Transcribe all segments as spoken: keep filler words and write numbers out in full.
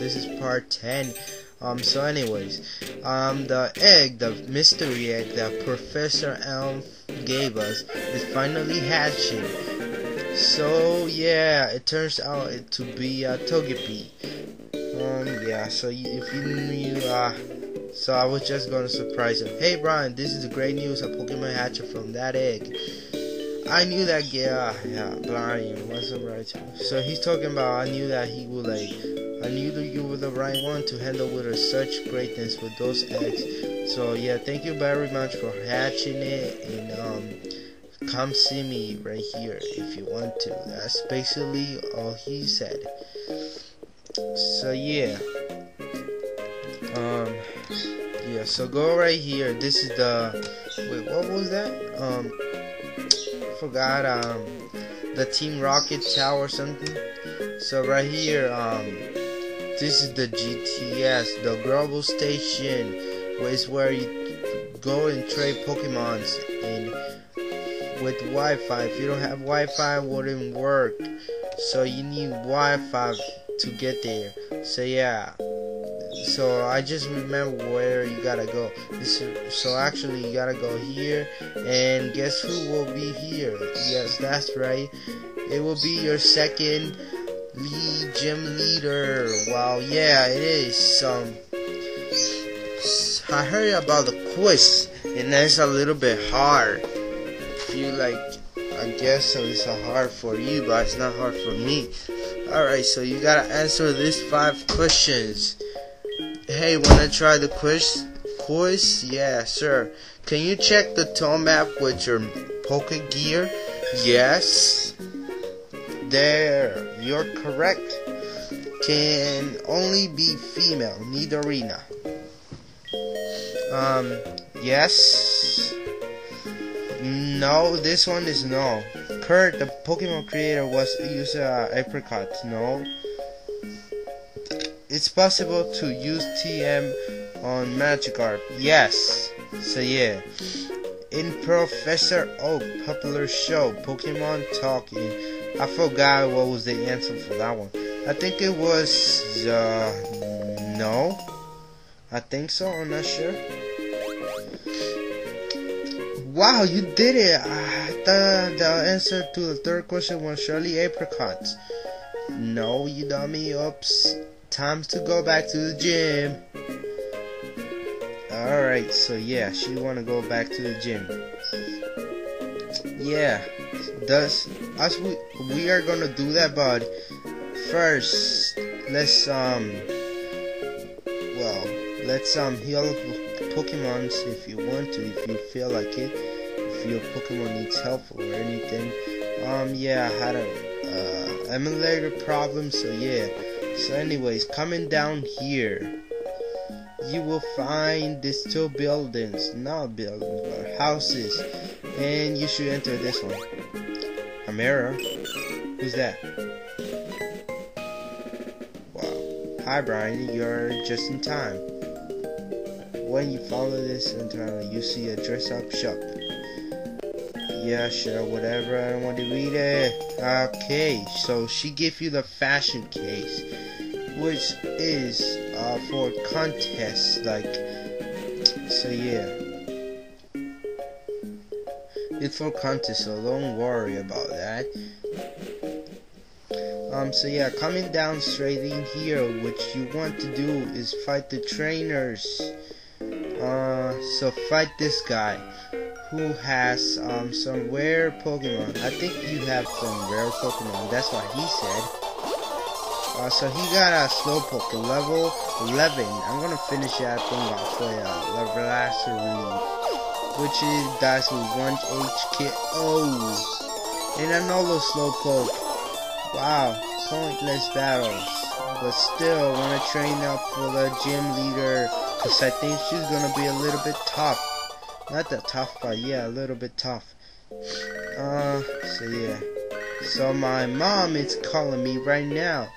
this is part ten. Um, so anyways, um, the egg, the mystery egg that Professor Elm gave us is finally hatching. So yeah, it turns out it to be a uh, Togepi. Um, yeah, so if you knew, uh, so I was just gonna surprise him. Hey Brian, this is the great news, a Pokemon hatcher from that egg. I knew that, yeah, yeah, Brian was the right. So he's talking about, I knew that he would like, I knew that you were the right one to handle with such greatness with those eggs. So yeah, thank you very much for hatching it, and um, come see me right here if you want to. That's basically all he said. So yeah, um, yeah, so go right here. This is the, wait, what was that? Um. Forgot um the Team Rocket tower or something. So right here, um this is the G T S, the global station, is where you go and trade Pokemons and with Wi-Fi. If you don't have Wi-Fi, it wouldn't work. So you need Wi-Fi to get there. So yeah. So I just remember where you gotta go. This is, so actually you gotta go here, and guess who will be here? Yes, that's right. It will be your second lead gym leader. Wow, yeah, it is. Um, I heard about the quiz, and that's a little bit hard. If you like, I guess so. It's hard for you, but it's not hard for me. All right, so you gotta answer these five questions. Hey, wanna try the quiz? Quiz? Yeah, sure. Can you check the tone map with your Pokégear? Yes. There, you're correct. Can only be female, Nidorina. Um, yes. No, this one is no. Kurt, the Pokemon creator, was use uh, apricot. No. It's possible to use T M on Magikarp. Yes. So yeah. In Professor Oak popular show, Pokemon Talking. I forgot what was the answer for that one. I think it was uh, no. I think so. I'm not sure. Wow, you did it! I thought the answer to the third question was Shirley apricots. No, you dummy. Oops. Time to go back to the gym. Alright, so yeah, she wanna go back to the gym. Yeah, thus us we we are gonna do that, but first let's um well let's um heal Pokemons if you want to, if you feel like it, if your Pokemon needs help or anything. Um yeah, I had a uh, emulator problem, so yeah. So anyways, coming down here, you will find these two buildings, not buildings, but houses, and you should enter this one. A mirror? Who's that? Wow. Hi Brian, you're just in time. When you follow this entirely, you see a dress-up shop. Yeah, sure, whatever, I don't want to read it. Okay, so she gave you the fashion case, which is uh, for contests, like, so yeah, it's for contests, so don't worry about that. Um, so yeah, coming down straight in here, what you want to do is fight the trainers. Uh, so fight this guy who has um, some rare Pokemon. I think you have some rare Pokemon, that's what he said. Uh, so he got a Slowpoke, level eleven. I'm gonna finish that thing off for uh, level last read, which is dies with one H K O. And another Slowpoke. Wow, pointless battles. But still, wanna train up for the gym leader, cause I think she's gonna be a little bit tough. Not that tough, but yeah, a little bit tough. Uh, so yeah. So my mom is calling me right now.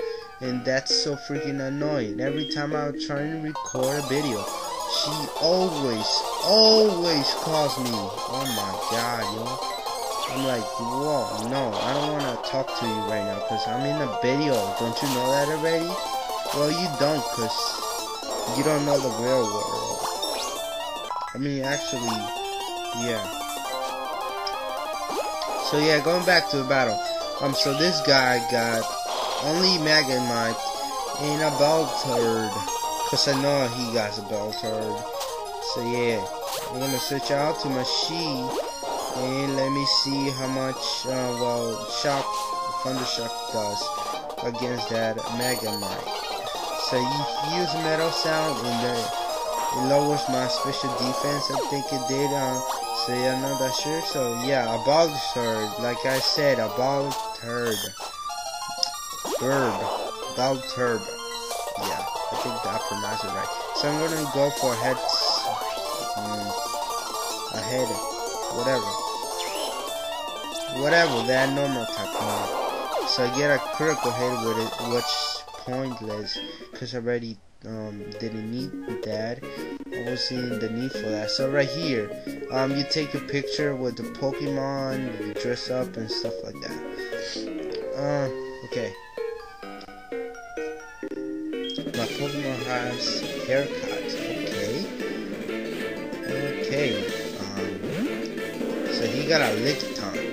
And that's so freaking annoying. Every time I try and record a video, she always, always calls me. Oh my god, yo. I'm like, whoa, no, I don't want to talk to you right now because I'm in a video. Don't you know that already? Well, you don't, cause you don't know the real world. I mean, actually, yeah. So yeah, going back to the battle. Um, so this guy got only Magnemite and a Baltoy, cause I know he got a Baltoy. So yeah, I'm gonna switch out to Machop and let me see how much uh, well shock Thundershock does against that Magnemite. So you use Metal Sound and then it lowers my special defense, I think it did. Uh, so yeah, I'm not that sure. So yeah, a Baltoy, like I said, a Baltoy. Bird. Baltoy. Yeah, I think I pronounced it right. So I'm gonna go for heads. Mm, a head. Whatever. Whatever, that normal type. Uh, So I get a critical hit with it, which is pointless, because I already um, didn't need that. I wasn't in the need for that. So right here, um, you take a picture with the Pokemon, you dress up and stuff like that. Uh, okay. My Pokemon has haircuts. Okay. Okay. Um, so he got a Lickitung.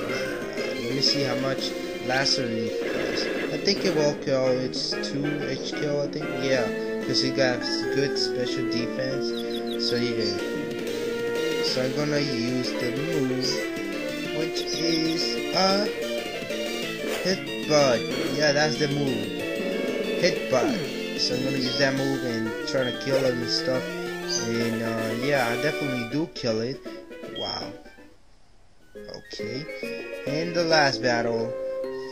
Let me see how much Lacerity does. I think it will kill. It's two H K, I think. Yeah, because he got good special defense. So yeah. So I'm gonna use the move, which is a hit bud. Yeah, that's the move. Hit bud. So I'm gonna use that move and try to kill it and stuff. And uh, yeah, I definitely do kill it. Wow. Okay, and the last battle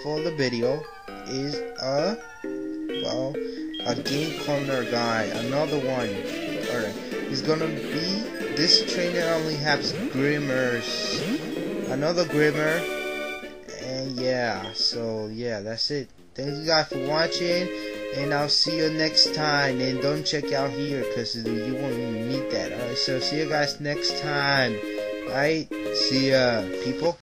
for the video is a well a game corner guy, another one. Alright, he's gonna be this trainer only has Grimers, another Grimer, and yeah, so yeah, that's it. Thank you guys for watching, and I'll see you next time. And don't check out here because you won't even need that. Alright, so see you guys next time. Alright, see ya, people.